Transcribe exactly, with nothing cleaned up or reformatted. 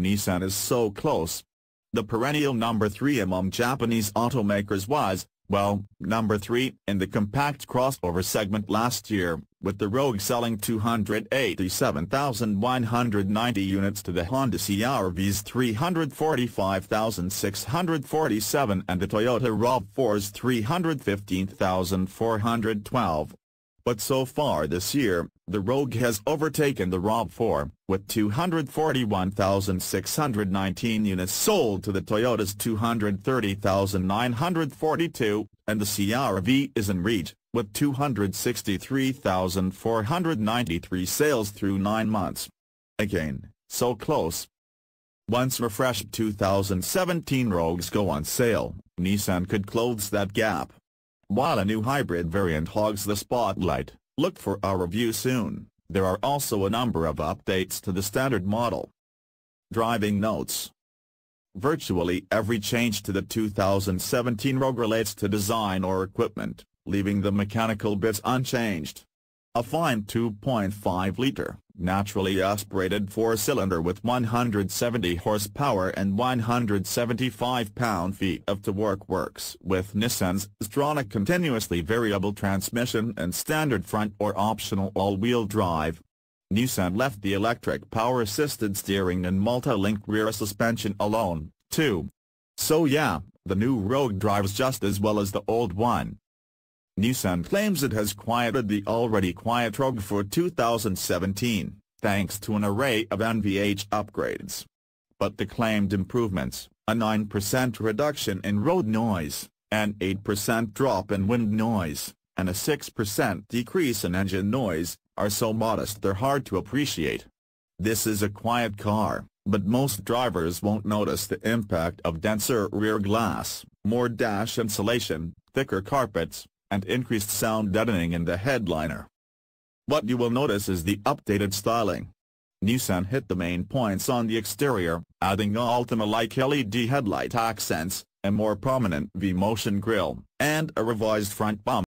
Nissan is so close. The perennial number three among Japanese automakers was, well, number three in the compact crossover segment last year, with the Rogue selling two hundred eighty-seven thousand one hundred ninety units to the Honda C R V's three hundred forty-five thousand six hundred forty-seven and the Toyota RAV four's three hundred fifteen thousand four hundred twelve. But so far this year, the Rogue has overtaken the RAV four, with two hundred forty-one thousand six hundred nineteen units sold to the Toyota's two hundred thirty thousand nine hundred forty-two, and the C R V is in reach, with two hundred sixty-three thousand four hundred ninety-three sales through nine months. Again, so close. Once refreshed two thousand seventeen Rogues go on sale, Nissan could close that gap. While a new hybrid variant hogs the spotlight, look for our review soon. There are also a number of updates to the standard model. Driving notes. Virtually every change to the two thousand seventeen Rogue relates to design or equipment, leaving the mechanical bits unchanged. A fine two point five liter, naturally aspirated four-cylinder with one hundred seventy horsepower and one hundred seventy-five pound-feet of torque works with Nissan's Xtronic continuously variable transmission and standard front or optional all-wheel drive. Nissan left the electric power-assisted steering and multi-link rear suspension alone, too. So yeah, the new Rogue drives just as well as the old one. Nissan claims it has quieted the already quiet Rogue for two thousand seventeen, thanks to an array of N V H upgrades. But the claimed improvements, a nine percent reduction in road noise, an eight percent drop in wind noise, and a six percent decrease in engine noise, are so modest they're hard to appreciate. This is a quiet car, but most drivers won't notice the impact of denser rear glass, more dash insulation, thicker carpets, and increased sound deadening in the headliner. What you will notice is the updated styling. Nissan hit the main points on the exterior, adding Altima-like L E D headlight accents, a more prominent V-Motion grille, and a revised front bumper.